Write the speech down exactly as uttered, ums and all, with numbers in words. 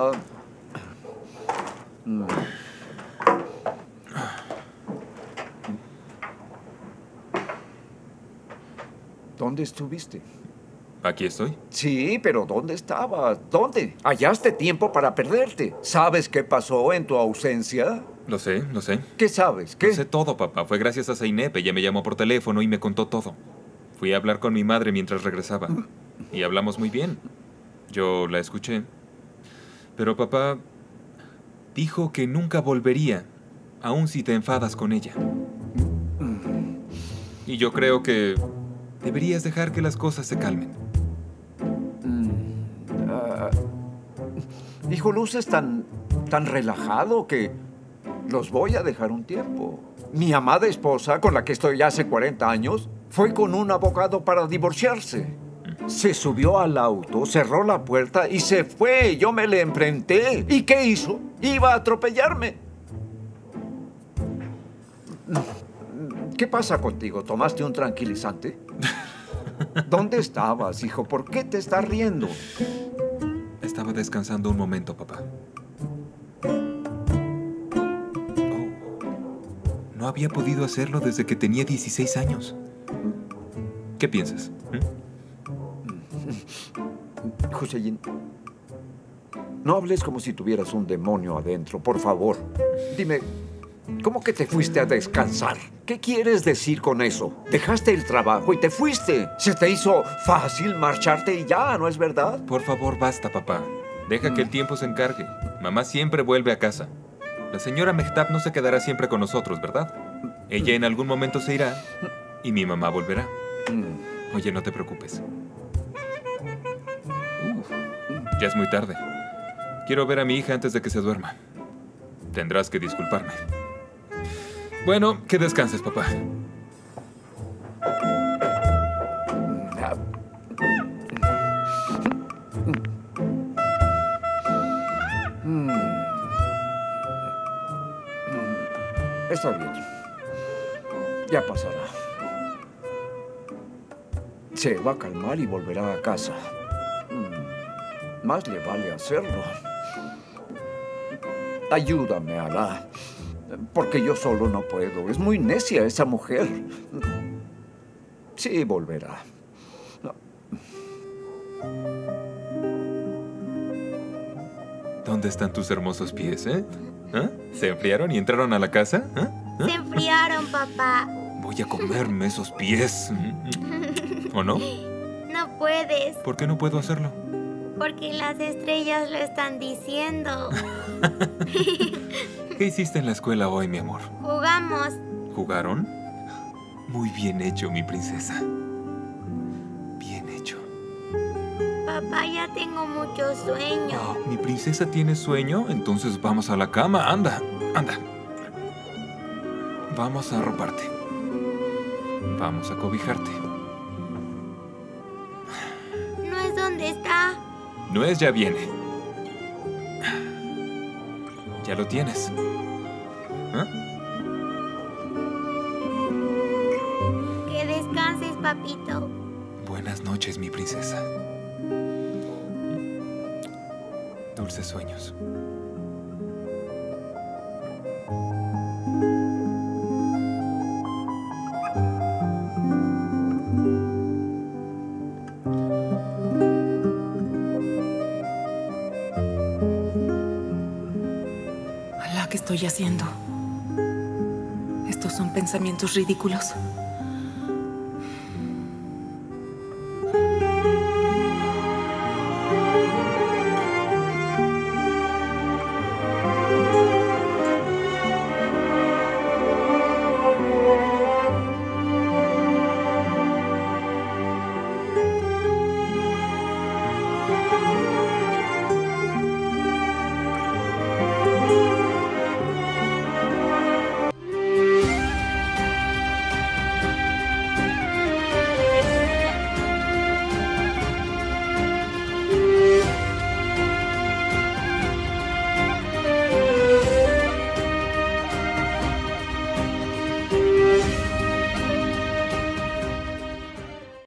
bakalım. Hmm. ¿Dónde estuviste? ¿Aquí estoy? Sí, pero ¿dónde estabas? ¿Dónde? Hallaste tiempo para perderte. ¿Sabes qué pasó en tu ausencia? Lo sé, lo sé. ¿Qué sabes? ¿Qué? Lo sé todo, papá. Fue gracias a Zeynep. Ella me llamó por teléfono y me contó todo. Fui a hablar con mi madre mientras regresaba. Y hablamos muy bien. Yo la escuché. Pero papá dijo que nunca volvería, aun si te enfadas con ella. Y yo creo que deberías dejar que las cosas se calmen. Uh, hijo, luces tan, tan relajado que los voy a dejar un tiempo. Mi amada esposa, con la que estoy hace cuarenta años, fue con un abogado para divorciarse. Se subió al auto, cerró la puerta y se fue. Yo me le enfrenté. ¿Y qué hizo? Iba a atropellarme. ¿Qué pasa contigo? ¿Tomaste un tranquilizante? ¿Dónde estabas, hijo? ¿Por qué te estás riendo? Estaba descansando un momento, papá. Oh, no había podido hacerlo desde que tenía dieciséis años. ¿Qué piensas? ¿Mm? Joseín, no hables como si tuvieras un demonio adentro, por favor. Dime, ¿cómo que te fuiste a descansar? ¿Qué quieres decir con eso? Dejaste el trabajo y te fuiste. Se te hizo fácil marcharte y ya, ¿no es verdad? Por favor, basta, papá. Deja mm. que el tiempo se encargue. Mamá siempre vuelve a casa. La señora Mehtap no se quedará siempre con nosotros, ¿verdad? Ella en algún momento se irá y mi mamá volverá. Mm. Oye, no te preocupes. Ya es muy tarde. Quiero ver a mi hija antes de que se duerma. Tendrás que disculparme. Bueno, que descanses, papá. Está bien. Ya pasará. Se va a calmar y volverá a casa. Más le vale hacerlo. Ayúdame, Alá, porque yo solo no puedo. Es muy necia esa mujer. Sí, volverá. No. ¿Dónde están tus hermosos pies, eh? ¿Ah? ¿Se enfriaron y entraron a la casa? ¿Ah? ¿Ah? Se enfriaron, papá. Voy a comerme esos pies. ¿O no? No puedes. ¿Por qué no puedo hacerlo? Porque las estrellas lo están diciendo. ¿Qué hiciste en la escuela hoy, mi amor? Jugamos. ¿Jugaron? Muy bien hecho, mi princesa. Bien hecho. Papá, ya tengo mucho sueño. Oh, ¿mi princesa tiene sueño? Entonces vamos a la cama. Anda, anda. Vamos a arroparte. Vamos a cobijarte. ¿No es donde está? No es, ya viene. Ya lo tienes. ¿Ah? Que descanses, papito. Buenas noches, mi princesa. Dulces sueños. ¿Qué estoy haciendo? Estos son pensamientos ridículos.